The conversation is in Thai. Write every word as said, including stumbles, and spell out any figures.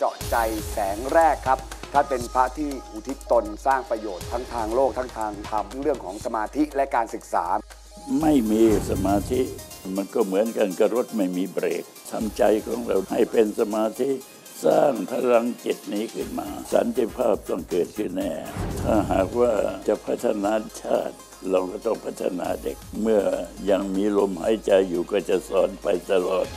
เจาะใจแสงแรกครับท่านเป็นพระที่อุทิศตนสร้างประโยชน์ทั้งทางโลกทั้งทางธรรมเรื่องของสมาธิและการศึกษาไม่มีสมาธิมันก็เหมือนกันกับรถไม่มีเบรกทำใจของเราให้เป็นสมาธิสร้างพลังจิตนี้ขึ้นมาสันติภาพต้องเกิดขึ้นแน่ถ้าหากว่าจะพัฒนาชาติเราก็ต้องพัฒนาเด็กเมื่อยังมีลมหายใจอยู่ก็จะสอนไปตลอด